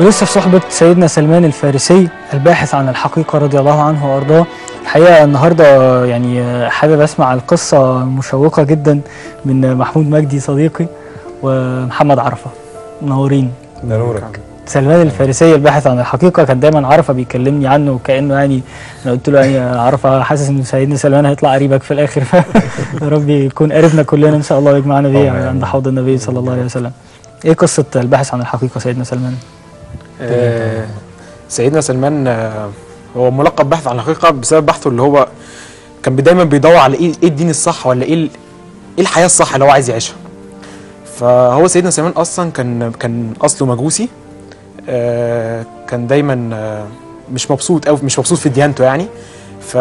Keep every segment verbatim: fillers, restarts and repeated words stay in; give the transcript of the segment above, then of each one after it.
ولسه في صحبة سيدنا سلمان الفارسي الباحث عن الحقيقة رضي الله عنه وأرضاه. الحقيقة النهاردة يعني حابب أسمع القصة المشوقة جدا من محمود مجدي صديقي ومحمد عرفة. منورين. منورك. سلمان الفارسي الباحث عن الحقيقة كان دايما عرفة بيكلمني عنه وكأنه يعني أنا قلت له يعني عرفة حاسس إن سيدنا سلمان هيطلع قريبك في الآخر يا رب يكون قريبنا كلنا إن شاء الله ويجمعنا بيه عند حوض النبي صلى الله عليه وسلم. إيه قصة الباحث عن الحقيقة سيدنا سلمان؟ آه سيدنا سلمان آه هو ملقب باحث عن الحقيقه بسبب بحثه اللي هو كان دايما بيدور على ايه ايه الدين الصح ولا ايه ايه الحياه الصح اللي هو عايز يعيشها. فهو سيدنا سلمان اصلا كان كان اصله مجوسي، آه كان دايما آه مش مبسوط او مش مبسوط في ديانته يعني. ف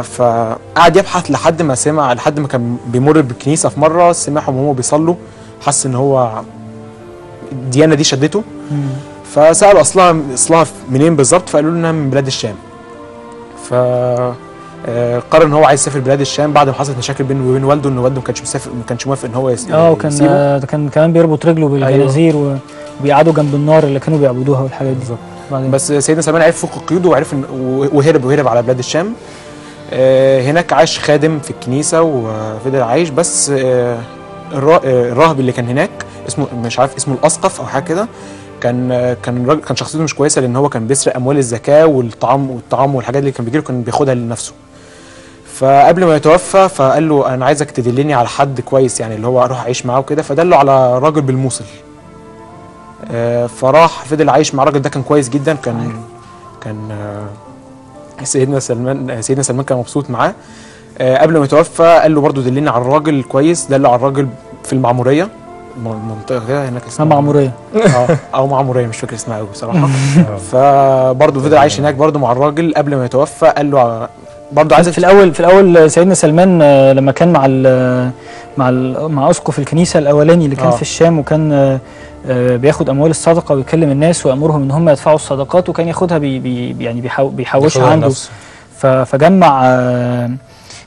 فقعد يبحث لحد ما سمع، لحد ما كان بيمر بالكنيسه في مره سمعهم وهم بيصلوا، حس ان هو الديانه دي شدته. مم. فسألوا أصلها أصلها منين بالظبط، فقالوا لنا من بلاد الشام. فقرر إن هو عايز يسافر بلاد الشام بعد ما حصلت مشاكل بينه وبين والده، إن والده ما كانش مسافر، ما كانش موافق إن هو يسافر. اه وكان كان كمان بيربط رجله بالجنازير. أيوه. وبيقعدوا جنب النار اللي كانوا بيعبدوها والحاجات دي. بالظبط. بس سيدنا سلمان عرف فوق قيوده وعرف إن وهرب وهرب على بلاد الشام. هناك عاش خادم في الكنيسة وفضل عايش، بس الراهب اللي كان هناك اسمه مش عارف اسمه الأسقف أو حاجة كده، كان كان كان شخصيته مش كويسه لان هو كان بيسرق اموال الزكاه والطعام والطعام والحاجات اللي كان بيجيله كان بياخدها لنفسه. فقبل ما يتوفى فقال له انا عايزك تدلني على حد كويس يعني اللي هو اروح اعيش معاه وكده، فدله على راجل بالموصل. فراح فضل عايش مع الراجل ده، كان كويس جدا، كان كان سيدنا سلمان سيدنا سلمان كان مبسوط معاه. قبل ما يتوفى قال له برضه دلني على الراجل كويس، دله على الراجل في المعموريه، منطقه هناك اسمها معموريه اه او معموريه مش فاكر اسمها قوي بصراحه. فبرضه فضل عايش هناك برضه مع الراجل. قبل ما يتوفى قال له برضه عايز في الاول في الاول سيدنا سلمان لما كان مع ال مع ال مع اسقف الكنيسه الاولاني اللي كان في الشام، وكان بياخد اموال الصدقه ويكلم الناس ويامرهم ان هم يدفعوا الصدقات، وكان ياخدها بي بي يعني بيحوشها عنده. فجمع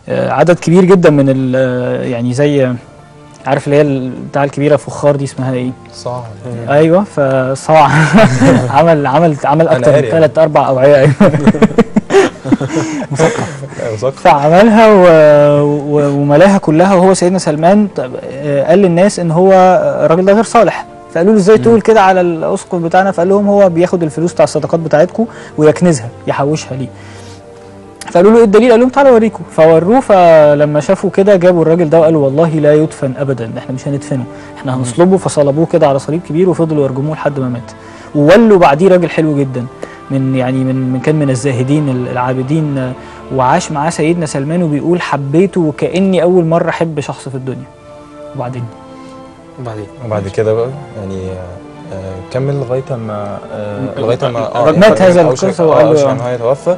عدد كبير جدا من ال يعني زي عارف اللي هي بتاع الكبيره فخار دي اسمها ايه؟ صاع. ايوه فصاع. عمل عمل عمل اكتر من ثلاث اربع اوعيه. ايوه مثقف. مثقف. فعملها وملاها كلها، وهو سيدنا سلمان قال للناس ان هو الراجل ده غير صالح، فقالوا له ازاي تقول كده على الاسقف بتاعنا؟ فقال لهم هو بياخد الفلوس بتاع الصدقات بتاعتكم ويكنزها يحوشها ليه. فقالوا له ايه الدليل؟ قال لهم تعالوا اوريكم. فوروه، فلما شافوا كده جابوا الراجل ده وقالوا والله لا يدفن ابدا، احنا مش هندفنه، احنا هنصلبه. فصلبوه كده على صليب كبير وفضلوا يرجموه لحد ما مات. وولوا بعديه راجل حلو جدا من يعني من, من كان من الزاهدين العابدين، وعاش معاه سيدنا سلمان وبيقول حبيته وكاني اول مره احب شخص في الدنيا. وبعدين وبعدين وبعد كده بقى يعني آه كمل لغايه ما آه لغايه ما آه مات هذا القصه وقال له ان هو يتوفى.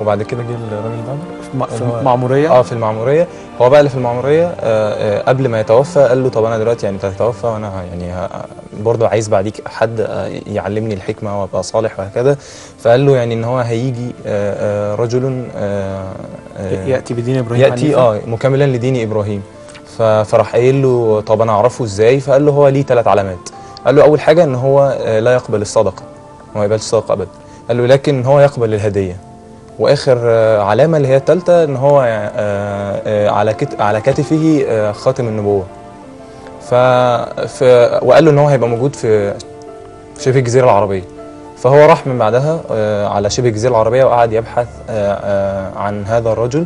وبعد كده جه الراجل ده في المعموريه اه في المعموريه. هو بقى اللي في المعموريه آه آه قبل ما يتوفى قال له طب انا دلوقتي يعني انت هتتوفى وانا يعني برضه عايز بعديك حد آه يعلمني الحكمه وابقى صالح وهكذا. فقال له يعني ان هو هيجي آه آه رجل آه آه ياتي بدين ابراهيم، ياتي اه مكملا لدين ابراهيم. فراح قايل له طب انا اعرفه ازاي؟ فقال له هو ليه ثلاث علامات. قال له اول حاجه ان هو آه لا يقبل الصدقه، ما يقبلش الصدقه ابدا. قال له لكن هو يقبل الهديه. واخر علامه اللي هي الثالثه ان هو على على كتفه خاتم النبوه. ف وقال له ان هو هيبقى موجود في شبه الجزيره العربيه. فهو راح من بعدها على شبه الجزيره العربيه وقعد يبحث عن هذا الرجل.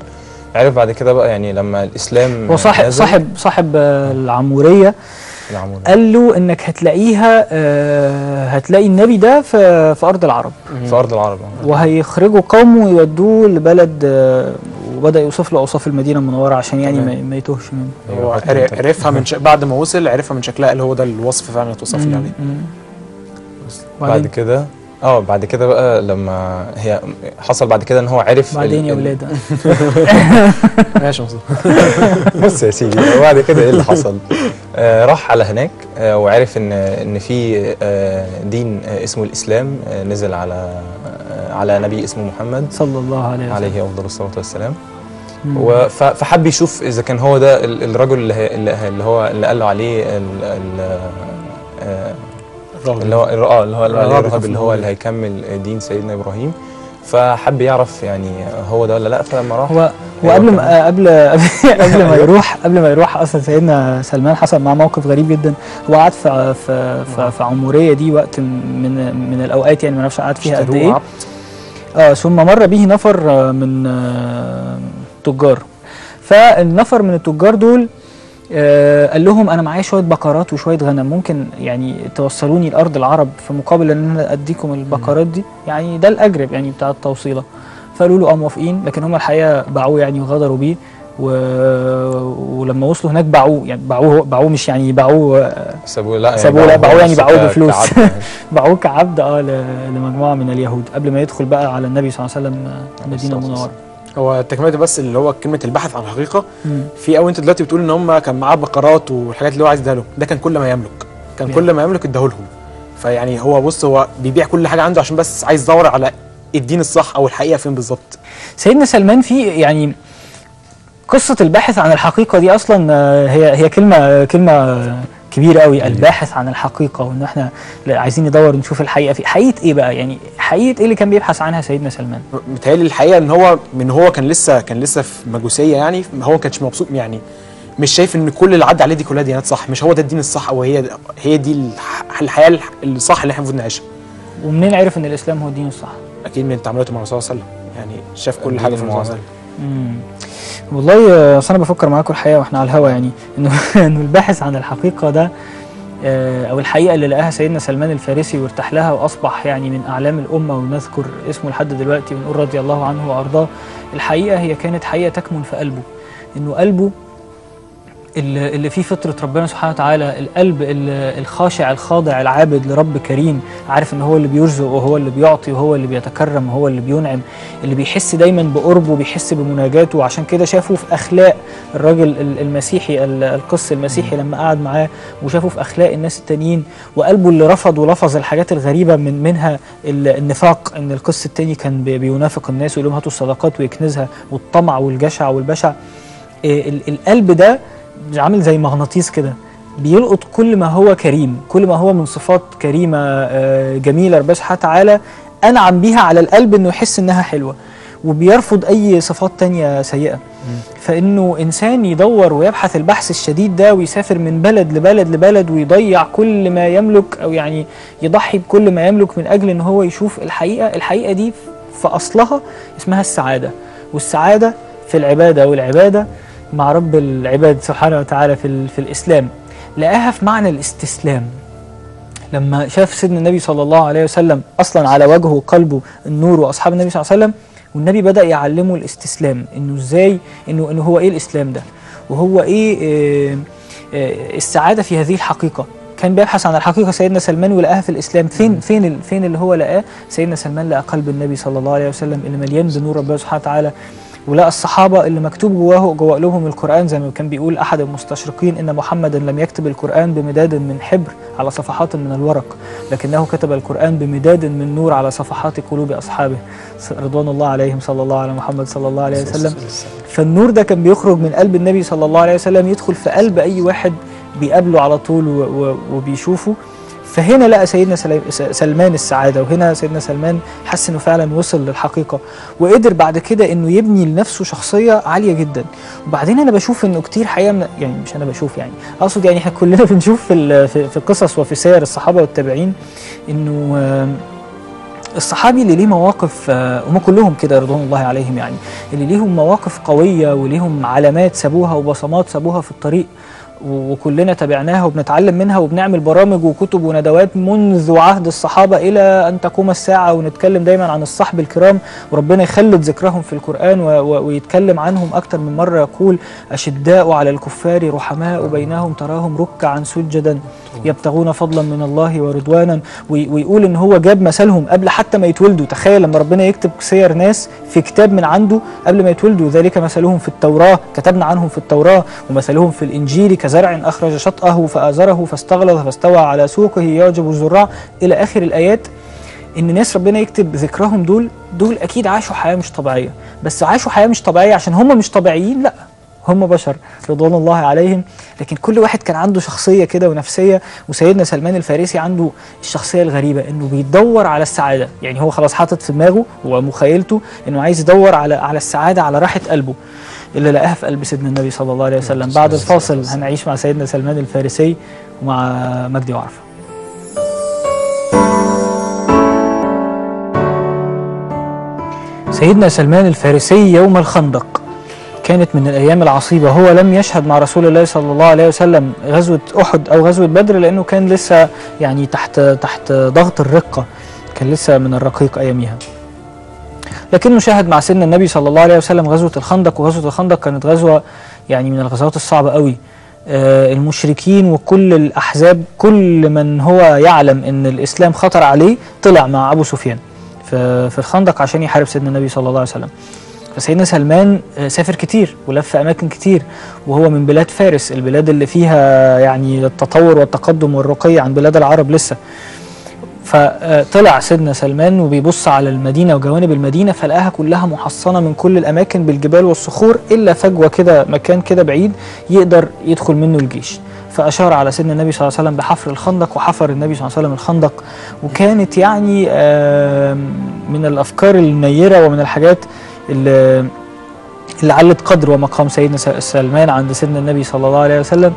عرف بعد كده بقى يعني لما الاسلام وصاحب صاحب صاحب العموريه العمورية. قال له انك هتلاقيها آه هتلاقي النبي ده في في ارض العرب في ارض العرب وهيخرجوا قومه ويودوه لبلد آه وبدا يوصف له اوصاف المدينه المنوره عشان يعني ما, ما يتوهش منه. هو عرفها من بعد ما وصل، عرفها من شكلها اللي هو ده الوصف فعلا اتوصف لي عليه. بعد كده اه بعد كده بقى لما هي حصل بعد كده ان هو عرف بعدين يا ولاد ماشي مظبوط. بص يا سيدي بعد كده ايه اللي حصل؟ آه راح على هناك آه وعرف ان ان في آه دين آه اسمه الاسلام آه نزل على آه على نبي اسمه محمد صلى الله عليه وسلم عليه افضل الصلاه والسلام. فحب يشوف اذا كان هو ده الرجل اللي, اللي هو اللي قال له عليه ال ال اللي هو اه اللي هو الراغب اللي هو اللي هيكمل دين سيدنا ابراهيم، فحب يعرف يعني هو ده ولا لا. فلما راح هو وقبل ما قبل قبل ما يروح قبل ما يروح اصلا سيدنا سلمان حصل معاه موقف غريب جدا. هو قعد في في في عموريه دي وقت من من الاوقات يعني ما نعرفش قعد فيها قد ايه. اه ثم مر به نفر من تجار، فالنفر من التجار دول قال لهم انا معايا شويه بقرات وشويه غنم، ممكن يعني توصلوني لارض العرب في مقابل ان انا اديكم البقرات دي، يعني ده الاجر يعني بتاع التوصيله. فقالوا له اه موافقين، لكن هم الحقيقه باعوه يعني وغدروا بيه، و... ولما وصلوا هناك باعوه يعني باعوه باعوه مش يعني باعوه سابوه، لا سابوه لا باعوه يعني باعوه بفلوس باعوه كعبد اه ل... لمجموعه من اليهود قبل ما يدخل بقى على النبي صلى الله عليه وسلم المدينه المنوره. هو تكمله بس اللي هو كلمه البحث عن الحقيقه في أو انت دلوقتي بتقول ان هم كان معاه بقرات والحاجات اللي هو عايز يديها لهم، ده كان كل ما يملك، كان كل ما يملك اداه لهم. فيعني هو بص هو بيبيع كل حاجه عنده عشان بس عايز يدور على الدين الصح او الحقيقه فين بالظبط. سيدنا سلمان في يعني قصه الباحث عن الحقيقه دي اصلا هي هي كلمه كلمه كبيره قوي، الباحث عن الحقيقه، وان احنا عايزين ندور نشوف الحقيقه في حقيقه ايه بقى، يعني حقيقه ايه اللي كان بيبحث عنها سيدنا سلمان؟ متهيألي الحقيقه ان هو من هو كان لسه كان لسه في مجوسيه، يعني هو ما كانش مبسوط، يعني مش شايف ان كل اللي عدى عليه دي كلها ديانات صح، مش هو ده الدين الصح او هي هي دي الحياه الصح اللي احنا المفروض نعيشها. ومنين عرف ان الاسلام هو الدين الصح؟ اكيد من تعاملاته مع الرسول صلى الله عليه وسلم، يعني شاف كل حاجه في الرسول صلى الله عليه وسلم. والله اصل انا بفكر معاكم الحقيقه واحنا على الهوا، يعني انه انه الباحث عن الحقيقه ده او الحقيقه اللي لقاها سيدنا سلمان الفارسي وارتاح لها واصبح يعني من اعلام الامه ونذكر اسمه لحد دلوقتي ونقول رضي الله عنه وارضاه، الحقيقه هي كانت حقيقه تكمن في قلبه، انه قلبه اللي فيه فطره ربنا سبحانه وتعالى، القلب الخاشع الخاضع العابد لرب كريم، عارف ان هو اللي بيرزق وهو اللي بيعطي وهو اللي بيتكرم وهو اللي بينعم، اللي بيحس دايما بقربه وبيحس بمناجاته. وعشان كده شافه في اخلاق الراجل المسيحي القس المسيحي لما قعد معاه، وشافه في اخلاق الناس التانيين، وقلبه اللي رفض ولفظ الحاجات الغريبه من منها النفاق، ان القس التاني كان بينافق الناس ويقول لهم هاتوا الصدقات ويكنزها، والطمع والجشع والبشع. القلب ده عامل زي مغناطيس كده بيلقط كل ما هو كريم، كل ما هو من صفات كريمه جميله ربنا سبحانه وتعالى انعم بيها على القلب انه يحس انها حلوه، وبيرفض اي صفات تانية سيئه. فانه انسان يدور ويبحث البحث الشديد ده ويسافر من بلد لبلد لبلد ويضيع كل ما يملك، او يعني يضحي بكل ما يملك من اجل ان هو يشوف الحقيقه، الحقيقه دي في اصلها اسمها السعاده، والسعاده في العباده، والعباده مع رب العباد سبحانه وتعالى في في الاسلام. لقاها في معنى الاستسلام، لما شاف سيدنا النبي صلى الله عليه وسلم اصلا على وجهه وقلبه النور واصحاب النبي صلى الله عليه وسلم، والنبي بدا يعلمه الاستسلام، انه ازاي انه انه هو ايه الاسلام ده، وهو ايه, إيه, إيه السعاده في هذه الحقيقه. كان بيبحث عن الحقيقه سيدنا سلمان ولقاها في الاسلام. فين فين فين اللي هو لقاه؟ سيدنا سلمان لقى قلب النبي صلى الله عليه وسلم اللي مليان بنور ربنا سبحانه وتعالى، ولقى الصحابه اللي مكتوب جواه جوا لهم القران، زي ما كان بيقول احد المستشرقين ان محمدا لم يكتب القران بمداد من حبر على صفحات من الورق، لكنه كتب القران بمداد من نور على صفحات قلوب اصحابه رضوان الله عليهم، صلى الله على محمد صلى الله عليه وسلم. فالنور ده كان بيخرج من قلب النبي صلى الله عليه وسلم يدخل في قلب اي واحد بيقابله على طول وبيشوفه. فهنا لقى سيدنا سلمان السعادة، وهنا سيدنا سلمان حس انه فعلا وصل للحقيقة، وقدر بعد كده انه يبني لنفسه شخصية عالية جدا. وبعدين انا بشوف انه كتير حقيقة من يعني مش انا بشوف يعني اقصد يعني احنا كلنا بنشوف في في قصص وفي سير الصحابة والتابعين انه الصحابي اللي ليه مواقف، هم كلهم كده رضوان الله عليهم، يعني اللي ليهم مواقف قوية وليهم علامات سابوها وبصمات سابوها في الطريق، وكلنا تابعناها وبنتعلم منها وبنعمل برامج وكتب وندوات منذ عهد الصحابة إلى أن تقوم الساعة، ونتكلم دايما عن الصحب الكرام وربنا يخلد ذكرهم في القرآن ويتكلم عنهم أكتر من مرة، يقول أشداء على الكفار رحماء بينهم تراهم ركعا سجدا يبتغون فضلا من الله ورضوانا، ويقول إن هو جاب مثلهم قبل حتى ما يتولدوا. تخيل لما ربنا يكتب سير ناس في كتاب من عنده قبل ما يتولدوا، ذلك مثلهم في التوراة كتبنا عنهم في التوراة، ومثلهم في الإنجيل زرع أخرج شطأه فآزره فاستغلظ فاستوى على سوقه يعجب الزراع، إلى آخر الآيات. إن ناس ربنا يكتب ذكرهم دول دول أكيد عاشوا حياة مش طبيعية، بس عاشوا حياة مش طبيعية عشان هم مش طبيعيين، لأ هم بشر رضوان الله عليهم، لكن كل واحد كان عنده شخصية كده ونفسية. وسيدنا سلمان الفارسي عنده الشخصية الغريبة إنه بيدور على السعادة، يعني هو خلاص حاطط في دماغه ومخيلته إنه عايز يدور على على السعادة على راحة قلبه، اللي لقاها في قلب سيدنا النبي صلى الله عليه وسلم. بعد الفاصل هنعيش مع سيدنا سلمان الفارسي ومع مجدي وعرفة. سيدنا سلمان الفارسي يوم الخندق كانت من الأيام العصيبة. هو لم يشهد مع رسول الله صلى الله عليه وسلم غزوة أحد أو غزوة بدر لأنه كان لسه يعني تحت تحت ضغط الرقة، كان لسه من الرقيق أياميها، لكنه شاهد مع سيدنا النبي صلى الله عليه وسلم غزوة الخندق. وغزوة الخندق كانت غزوة يعني من الغزوات الصعبة قوي. المشركين وكل الأحزاب، كل من هو يعلم أن الإسلام خطر عليه طلع مع أبو سفيان في الخندق عشان يحارب سيدنا النبي صلى الله عليه وسلم. فسيدنا سلمان سافر كتير ولف أماكن كتير، وهو من بلاد فارس، البلاد اللي فيها يعني التطور والتقدم والرقي عن بلاد العرب لسه. فطلع سيدنا سلمان وبيبص على المدينة وجوانب المدينة فلقاها كلها محصنة من كل الأماكن بالجبال والصخور، إلا فجوة كده مكان كده بعيد يقدر يدخل منه الجيش. فأشار على سيدنا النبي صلى الله عليه وسلم بحفر الخندق، وحفر النبي صلى الله عليه وسلم الخندق. وكانت يعني من الأفكار النيرة ومن الحاجات اللي اللي علت قدر ومقام سيدنا سلمان عند سيدنا النبي صلى الله عليه وسلم.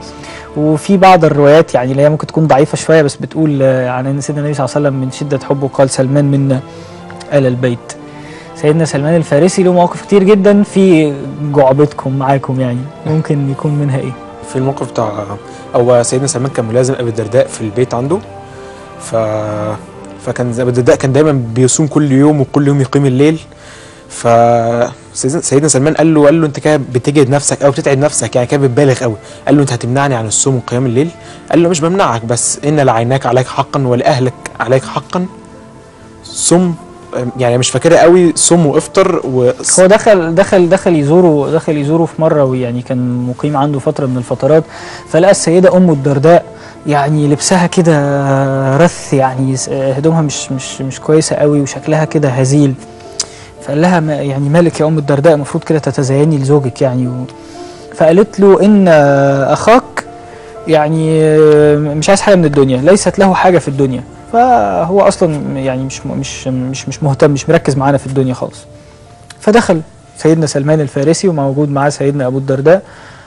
وفي بعض الروايات يعني اللي هي ممكن تكون ضعيفة شوية بس بتقول عن أن سيدنا النبي صلى الله عليه وسلم من شدة حبه قال سلمان منا آل البيت. سيدنا سلمان الفارسي له مواقف كتير جدا في جعبتكم معاكم، يعني ممكن يكون منها إيه؟ في الموقف بتاع أو سيدنا سلمان كان ملازم أبي الدرداء في البيت عنده، ف... فكان أبي الدرداء كان دايما بيصوم كل يوم وكل يوم يقيم الليل. ف سيدنا سلمان قال له قال له انت كده بتجهد نفسك او بتتعب نفسك، يعني كده بتبالغ قوي. قال له انت هتمنعني عن الصوم وقيام الليل؟ قال له مش بمنعك، بس ان لعيناك عليك حقا ولاهلك عليك حقا. صم، يعني مش فاكرها قوي، صم وافطر. و هو دخل دخل دخل يزوره دخل يزوره في مره، ويعني كان مقيم عنده فتره من الفترات، فلقى السيده ام الدرداء يعني لبسها كده رث، يعني هدومها مش مش مش كويسه قوي وشكلها كده هزيل. فقال لها ما يعني مالك يا أم الدرداء، المفروض كده تتزيني لزوجك يعني. و... فقالت له إن أخاك يعني مش عايز حاجة من الدنيا، ليست له حاجة في الدنيا، فهو أصلا يعني مش مش مش مش مهتم، مش مركز معانا في الدنيا خالص. فدخل سيدنا سلمان الفارسي وموجود معاه سيدنا أبو الدرداء.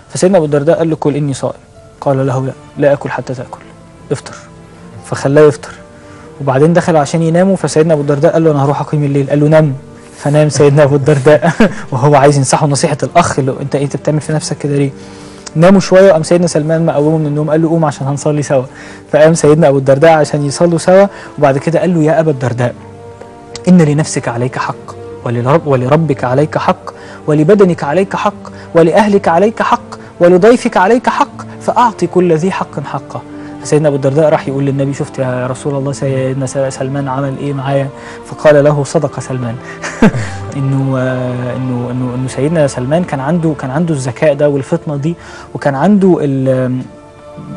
فسيدنا أبو الدرداء قال له كل إني صائم، قال له لا لا أكل حتى تأكل، افطر. فخلاه يفطر، وبعدين دخل عشان يناموا. فسيدنا أبو الدرداء قال له أنا هروح أقيم الليل، قال له نام. فنام سيدنا أبو الدرداء وهو عايز ينصحه نصيحة الأخ اللي أنت إيه بتعمل في نفسك كده ليه؟ ناموا شوية، وقام سيدنا سلمان مقومه من النوم قال له قوم عشان هنصلي سوا. فقام سيدنا أبو الدرداء عشان يصلوا سوا، وبعد كده قال له يا أبا الدرداء إن لنفسك عليك حق، ولرب ولربك عليك حق، ولبدنك عليك حق، ولأهلك عليك حق، ولضيفك عليك حق، فأعطي كل ذي حق حقه. سيدنا أبو الدرداء راح يقول للنبي شفت يا رسول الله سيدنا سلمان عمل إيه معايا؟ فقال له صدق سلمان. إنه إنه إنه إنه سيدنا سلمان كان عنده كان عنده الذكاء ده والفطنة دي، وكان عنده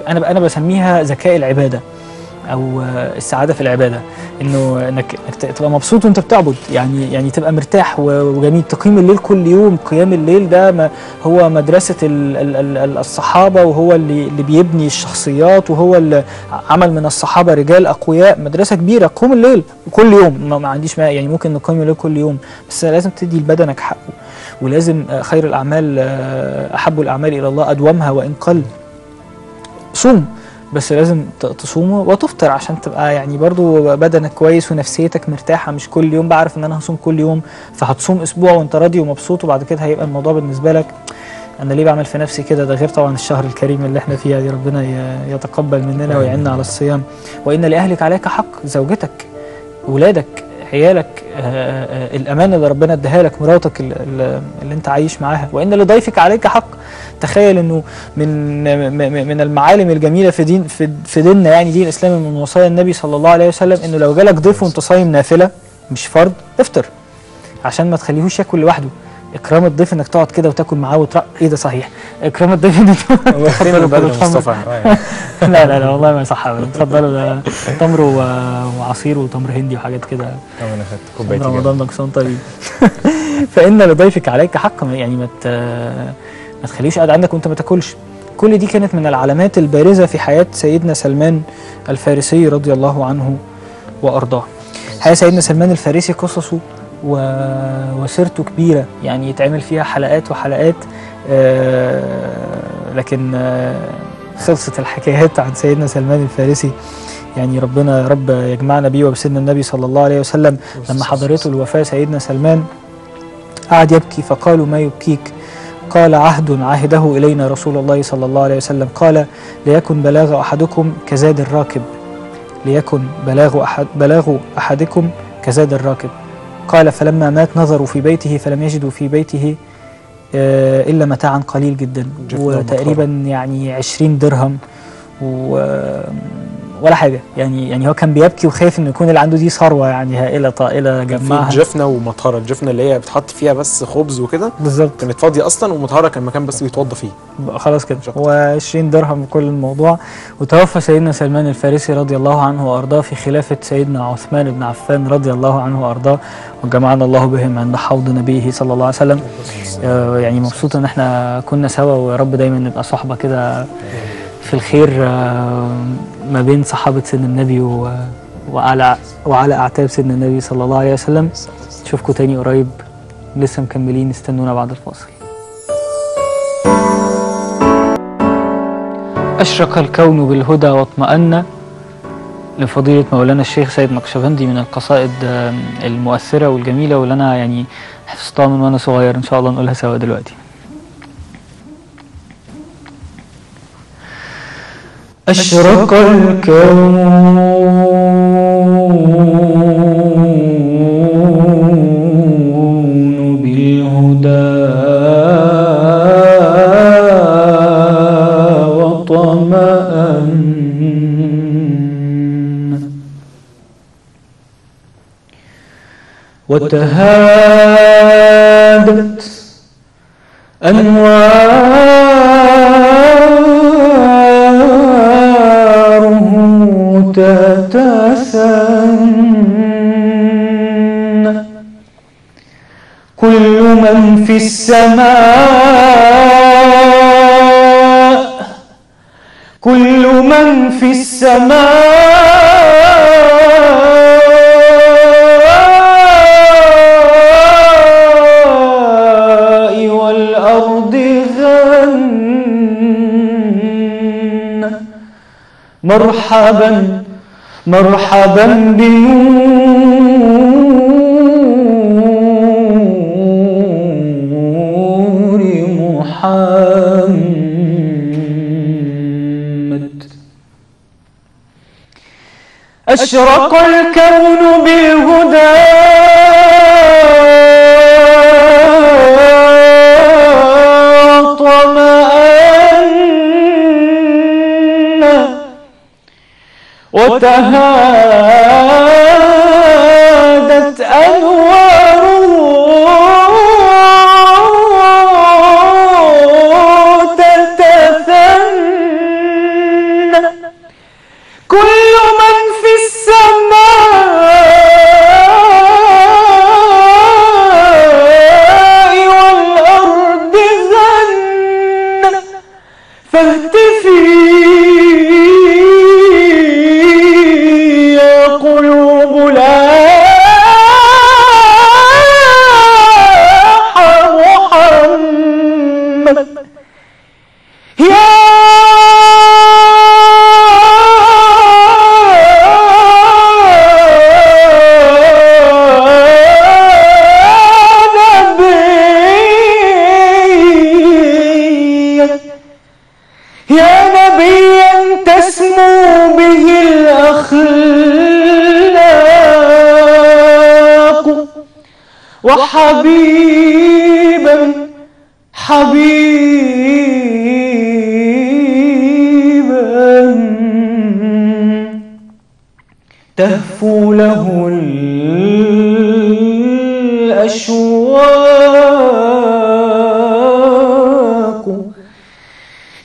أنا أنا بسميها ذكاء العبادة أو السعادة في العبادة، إنه إنك تبقى مبسوط وأنت بتعبد، يعني يعني تبقى مرتاح وجميل. تقييم الليل كل يوم، قيام الليل ده ما هو مدرسة الصحابة، وهو اللي اللي بيبني الشخصيات، وهو اللي عمل من الصحابة رجال أقوياء. مدرسة كبيرة، قوم الليل كل يوم، ما عنديش ما يعني ممكن نقيم الليل كل يوم، بس لازم تدي لبدنك حقه، ولازم خير الأعمال أحب الأعمال إلى الله أدومها وإن قل. صوم، بس لازم تصومه وتفطر عشان تبقى يعني برضو بدنك كويس ونفسيتك مرتاحه. مش كل يوم بعرف ان انا هصوم كل يوم، فهتصوم اسبوع وانت راضي ومبسوط، وبعد كده هيبقى الموضوع بالنسبه لك انا ليه بعمل في نفسي كده؟ ده غير طبعا الشهر الكريم اللي احنا فيه دي، ربنا يتقبل مننا ويعيننا على الصيام. وان لاهلك عليك حق، زوجتك، اولادك، عيالك، آآ آآ الامانه اللي ربنا اداها لك، مراتك اللي, اللي انت عايش معاها. وان لضيفك عليك حق، تخيل انه من من المعالم الجميله في دين في ديننا يعني دين الاسلام، من وصايا النبي صلى الله عليه وسلم انه لو جالك ضيف وانت صايم نافله مش فرض، افطر عشان ما تخليهوش ياكل لوحده. اكرام الضيف انك تقعد كده وتاكل معاه وترق ايه ده صحيح؟ اكرام الضيف انك تاكل معاه. لا لا لا والله ما صح ابدا. اتفضلوا، ده تمر وعصير وتمر هندي وحاجات كده. انا خدت كوبايتين رمضان نقصان طبيب. فان لضيفك عليك حق، يعني ما ما تخليش قاعد عندك وانت ما تاكلش. كل دي كانت من العلامات البارزة في حياة سيدنا سلمان الفارسي رضي الله عنه وأرضاه. حياة سيدنا سلمان الفارسي قصصه وسيرته كبيرة، يعني يتعمل فيها حلقات وحلقات، لكن خلصت الحكايات عن سيدنا سلمان الفارسي. يعني ربنا يا رب يجمعنا بيه وبسيدنا النبي صلى الله عليه وسلم. لما حضرته الوفاة سيدنا سلمان قعد يبكي، فقالوا ما يبكيك؟ قال عهد عهده إلينا رسول الله صلى الله عليه وسلم، قال ليكن بلاغ أحدكم كزاد الراكب، ليكن بلاغ أحد بلاغ أحدكم كزاد الراكب. قال فلما مات نظروا في بيته فلم يجدوا في بيته إلا متاعا قليل جدا، وتقريبا يعني عشرين درهم و ولا حاجة. يعني يعني هو كان بيبكي وخايف إنه يكون اللي عنده دي ثروة يعني هائلة طائلة جمعها. في جفنة ومطهرة، الجفنة اللي هي بتحط فيها بس خبز وكده بالظبط، كانت فاضية أصلا، ومطهرة كان مكان بس بيتوضى فيه خلاص كده، وعشرين درهم كل الموضوع. وتوفى سيدنا سلمان الفارسي رضي الله عنه وأرضاه في خلافة سيدنا عثمان بن عفان رضي الله عنه وأرضاه، وجمعنا الله بهم عند حوض نبيه صلى الله عليه وسلم. آه يعني مبسوط إن احنا كنا سوا، ويا رب دايما نبقى صحبة كده في الخير ما بين صحابة سيدنا النبي وعلى وعلى أعتاب سيدنا النبي صلى الله عليه وسلم. نشوفكم تاني قريب، لسه مكملين، استنونا بعد الفاصل. أشرق الكون بالهدى واطمأن، لفضيلة مولانا الشيخ سيد نقشبندي، من القصائد المؤثرة والجميلة واللي أنا يعني حفظتها من وأنا صغير. إن شاء الله نقولها سوا دلوقتي. أشرق الكون بالهدى واطمأن، وتهادت أنوار تتسن، كل من في السماء، كل من في السماء والأرض غن، مرحبا مرحبا بنور محمد. أشرق الكون بالهدى وتهادت أنواره تتثنى، كل من في السماء والأرض غنى، فاهتفي وحبيبا حبيبا تهفو له الأشواق.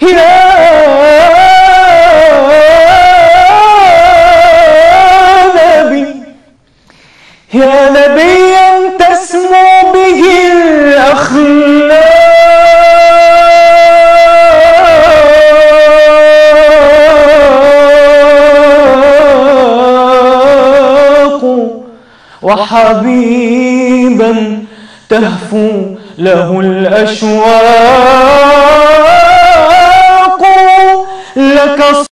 يا نبي يا نبي تسمو به الأخلاق. وحبيبا تهفو له الأشواق لك